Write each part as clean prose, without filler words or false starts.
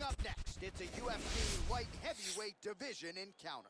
Coming up next, it's a UFC light heavyweight division encounter.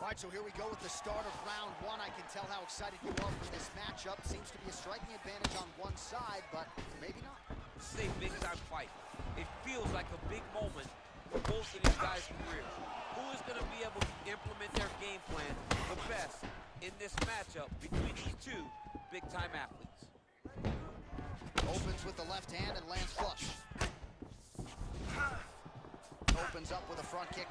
All right, so here we go with the start of round one. I can tell how excited you are for this matchup. Seems to be a striking advantage on one side, but maybe not. This is a big-time fight. It feels like a big moment for both of these guys' careers. Who is going to be able to implement their game plan the best in this matchup between these two big-time athletes? Opens with the left hand and lands flush. Opens up with a front kick.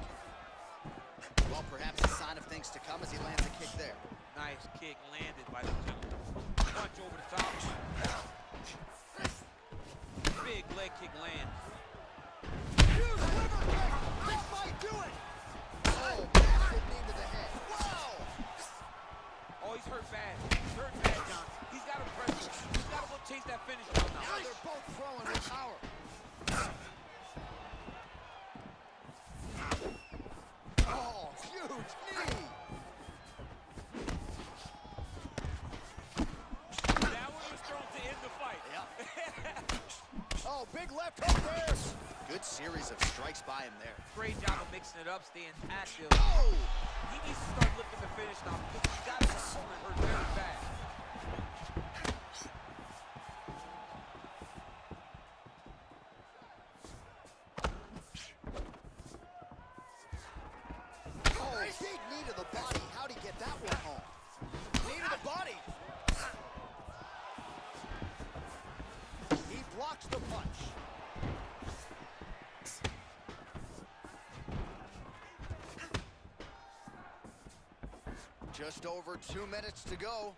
Well, perhaps a sign of things to come as he lands a kick there. Nice kick landed by the gentleman. Punch over the top. Big leg kick lands. Huge liver kick. This might do it. Oh, massive knee to the head. Wow. Oh, he's hurt bad. He's hurt bad, John. He's got to pressure. He's got to go chase that finish down now. Now they're both throwing with power. Good series of strikes by him there. Great job of mixing it up, staying active. Oh! He needs to start looking to finish now because he's got his opponent hurt very bad. Oh, big knee to the body. How'd he get that one home? Knee to the body. He blocks the punch. Just over 2 minutes to go.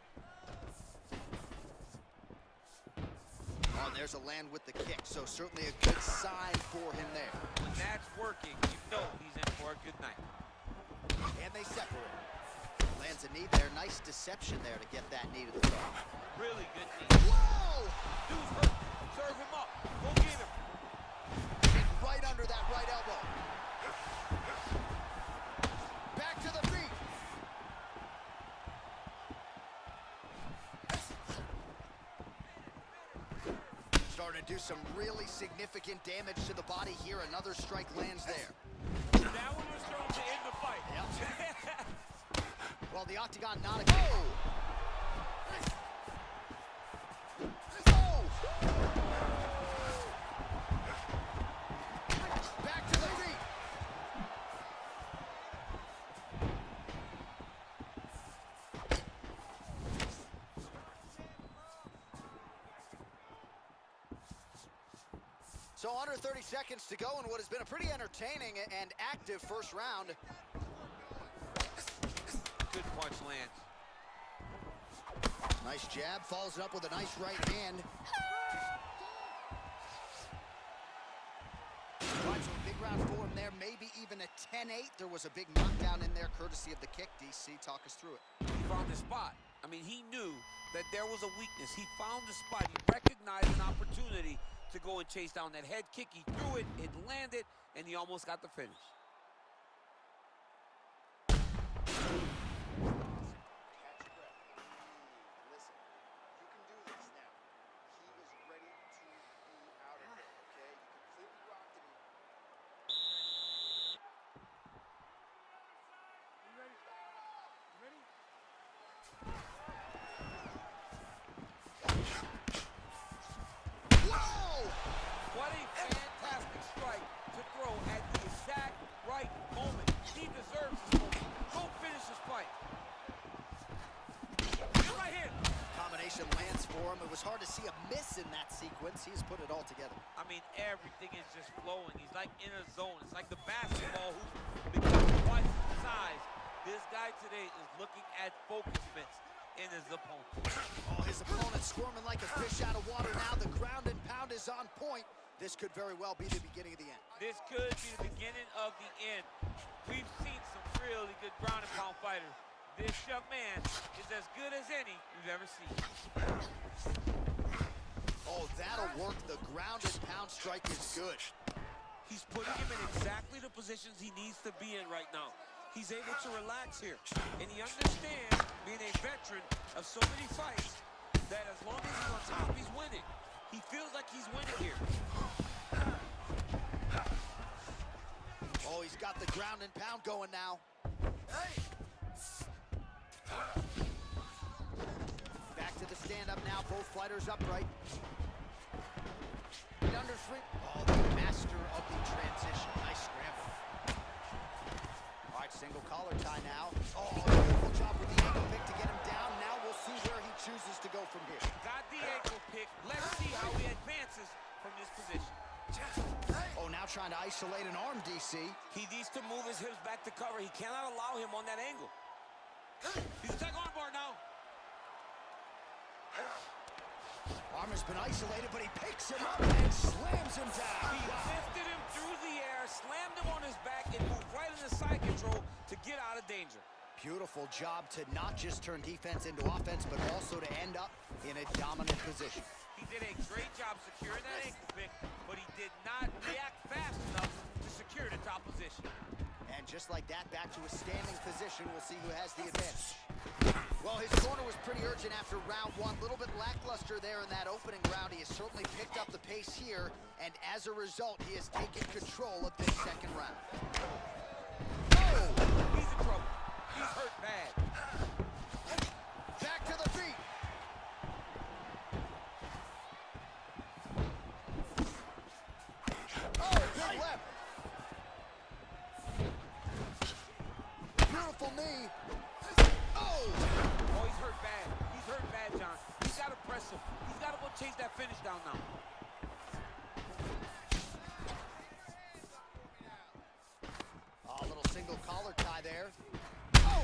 Oh, and there's a land with the kick, so certainly a good sign for him there. When that's working, you know he's in for a good night. And they separate. Lands a knee there. Nice deception there to get that knee to the top. Really good knee. Whoa! Dude's hurt. Serve him up. Go get him. And right under that right elbow. Back to the feet. Starting to do some really significant damage to the body here. Another strike lands there. That one was thrown to end the fight. Yep. Well, the octagon not a kick. Oh! Oh! Back to the feet. So under 30 seconds to go in what has been a pretty entertaining and active first round. Good punch lands. Nice jab, follows it up with a nice right hand. Right, so a big round for him there, maybe even a 10-8. There was a big knockdown in there courtesy of the kick. DC, talk us through it. He found the spot. I mean, he knew that there was a weakness. He found the spot. He recognized an opportunity to go and chase down that head kick. He threw it, it landed, and he almost got the finish. It was hard to see a miss in that sequence. He's put it all together. I mean, everything is just flowing. He's like in a zone. It's like the basketball who, because of twice his size, this guy today is looking at focus mitts in his opponent. Oh, his opponent squirming like a fish out of water now. The ground and pound is on point. This could very well be the beginning of the end. This could be the beginning of the end. We've seen some really good ground and pound fighters. This young man is as good as any you've ever seen. Oh, that'll work. The ground and pound strike is good. He's putting him in exactly the positions he needs to be in right now. He's able to relax here. And he understands, being a veteran of so many fights, that as long as he's on top, he's winning. He feels like he's winning here. Oh, he's got the ground and pound going now. Hey! Back to the stand-up now. Both fighters upright. And under three. Oh, the master of the transition. Nice scramble. All right, single collar tie now. Oh, beautiful job with the ankle pick to get him down. Now we'll see where he chooses to go from here. Got the ankle pick. Let's see how he advances from this position. Oh, now trying to isolate an arm, DC. He needs to move his hips back to cover. He cannot allow him on that angle. He's attacking armbar now. Arm has been isolated, but he picks him up and slams him down. He lifted him through the air, slammed him on his back, and moved right into side control to get out of danger. Beautiful job to not just turn defense into offense, but also to end up in a dominant position. He did a great job securing that ankle pick, but he did not react fast enough to secure the top position. And just like that, back to a standing position. We'll see who has the advantage. Well, his corner was pretty urgent after round one. A little bit lackluster there in that opening round. He has certainly picked up the pace here, and as a result, he has taken control of this second round. Oh! He's in trouble. He's hurt bad. Back to the feet. Oh, big left. Beautiful knee. Oh! Oh, he's hurt bad. He's hurt bad, John. He's got to press him. He's got to go chase that finish down now. Oh, a little single collar tie there. Oh!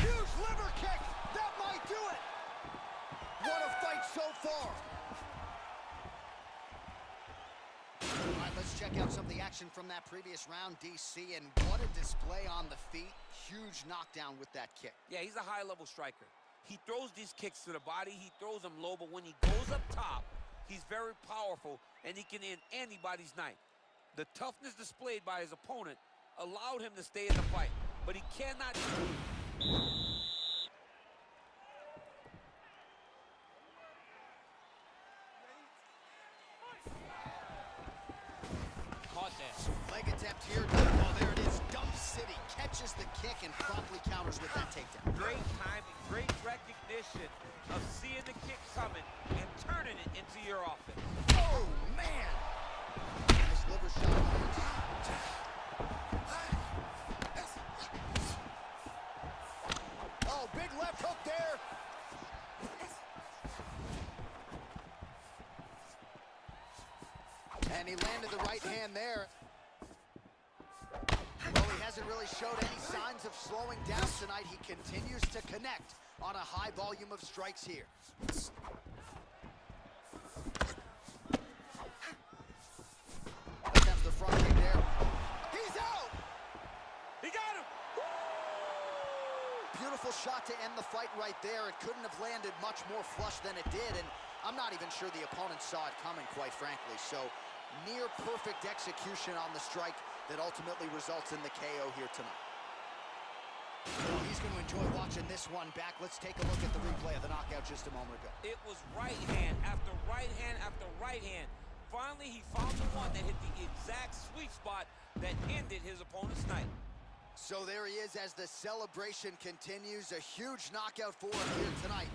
Huge liver kick. That might do it. What a fight so far. All right, let's check out some of the action from that previous round, DC, and what a display on the feet. Huge knockdown with that kick. Yeah, he's a high-level striker. He throws these kicks to the body, he throws them low, but when he goes up top, he's very powerful, and he can end anybody's night. The toughness displayed by his opponent allowed him to stay in the fight, but he cannot... Leg attempt here. Oh, there it is. Dump City catches the kick and promptly counters with that takedown. Great timing, great recognition of seeing the kick coming and turning it into your offense. Oh, man. Nice liver shot. Oh, big left hook there. And he landed the right hand there. Well, he hasn't really showed any signs of slowing down tonight. He continues to connect on a high volume of strikes here. That's the front kick there. He's out! He got him! Woo! Beautiful shot to end the fight right there. It couldn't have landed much more flush than it did, and I'm not even sure the opponent saw it coming, quite frankly, so... near perfect execution on the strike that ultimately results in the KO here tonight. Well, he's going to enjoy watching this one back. Let's take a look at the replay of the knockout just a moment ago. It was right hand after right hand after right hand. Finally, he found the one that hit the exact sweet spot that ended his opponent's night. So there he is as the celebration continues. A huge knockout for him here tonight.